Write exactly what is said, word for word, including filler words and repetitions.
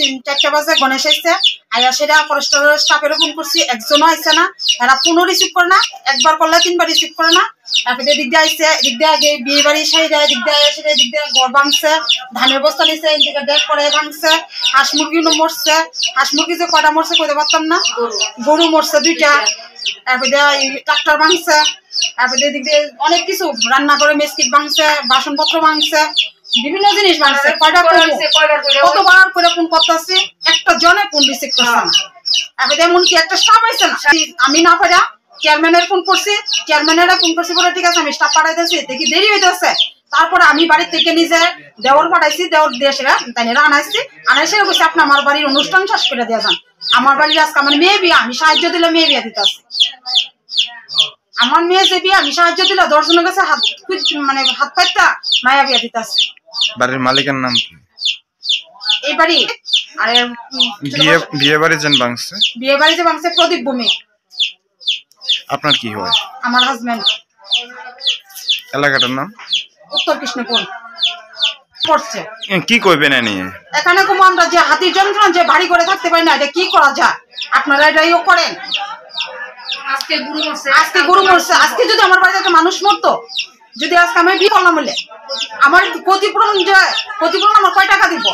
তিন চারটা বাজে গণেশ আসছে, আয়া সেটা ফরেস্টারের স্টাফেরও ফোন করছি, একজনও আসছে না। এরা ফোনও রিসিভ করে না, একবার করলে তিনবার রিসিভ করে না। এদিক দিয়ে আসছে, এদিক দিয়ে আগে বিয়ে বাড়ি সাইডে, এদিক দিয়ে আসে, এদিক দিয়ে গড় ভাঙছে, ধানের বস্তা নিয়েছে, এদিকে ডেক করে ভাঙছে, হাঁস মুরগিগুলো মরছে। হাঁস মুরগি যে কটা মরছে কইতে পারতাম না, গরু মরছে দুইটা, তারপর ট্রাক্টর ভাঙছে, তারপর এদিক দিয়ে অনেক কিছু রান্না করে মেসকিট ভাঙছে, বাসনপত্র ভাঙছে, বিভিন্ন জিনিস ভাঙছে। কয়টা কতবার করে ফোন করতেছি, একটা জনে ফোন রিসিভ করছে না। তারপর এমনকি একটা স্টাফ আছে না, আমি না পারা চেয়ারম্যানের ফোন করছি, চেয়ারম্যানেরা ফোন করছি বলে ঠিক আছে আমি স্টাফ পাঠাইতেছি, দেখি দেরি হইতেছে। তারপরে আমি বাড়ি থেকে নিজে দেওয়ার পাঠাইছি, দেওয়ার দিয়ে সেরা তাইনেরা আনাইছি, আনাইছে বলছি আপনি আমার বাড়ির অনুষ্ঠান শেষ করে দিয়ে যান, আমার বাড়ির আজকে আমার মেয়ে বিয়া, আমি সাহায্য দিলে মেয়ে বিয়া দিতে আসছি, আমার মেয়ে যে বিয়া আমি সাহায্য দিলে দশজনের কাছে হাত মানে হাত পাইতা মায়া বিয়া দিতে আসছি। বাড়ির মালিকের নাম কি? এই বাড়ি আরে বিয়ে বিয়ে বাড়ি যেন ভাঙছে, বিয়ে বাড়ি যে ভাঙছে প্রদীপ ভূমি। আপনার কি হয়? আমার হাজবেন্ড। এলাকাটার নাম উত্তর কৃষ্ণপুর পড়ছে। কি কইবেন এ নিয়ে? এখানে কোন আমরা যে হাতির যন্ত্রণ যে বাড়ি করে থাকতে পারি না, এটা কি করা যায়? আপনারা এটাইও করেন। আজকে গুরু মরছে, আজকে গুরু মরছে, আজকে যদি আমার বাড়িতে একটা মানুষ মরতো, যদি আজকে আমি বিয়ে করলাম বলে আমার ক্ষতিপূরণ, যে ক্ষতিপূরণ আমার কয় টাকা দিব?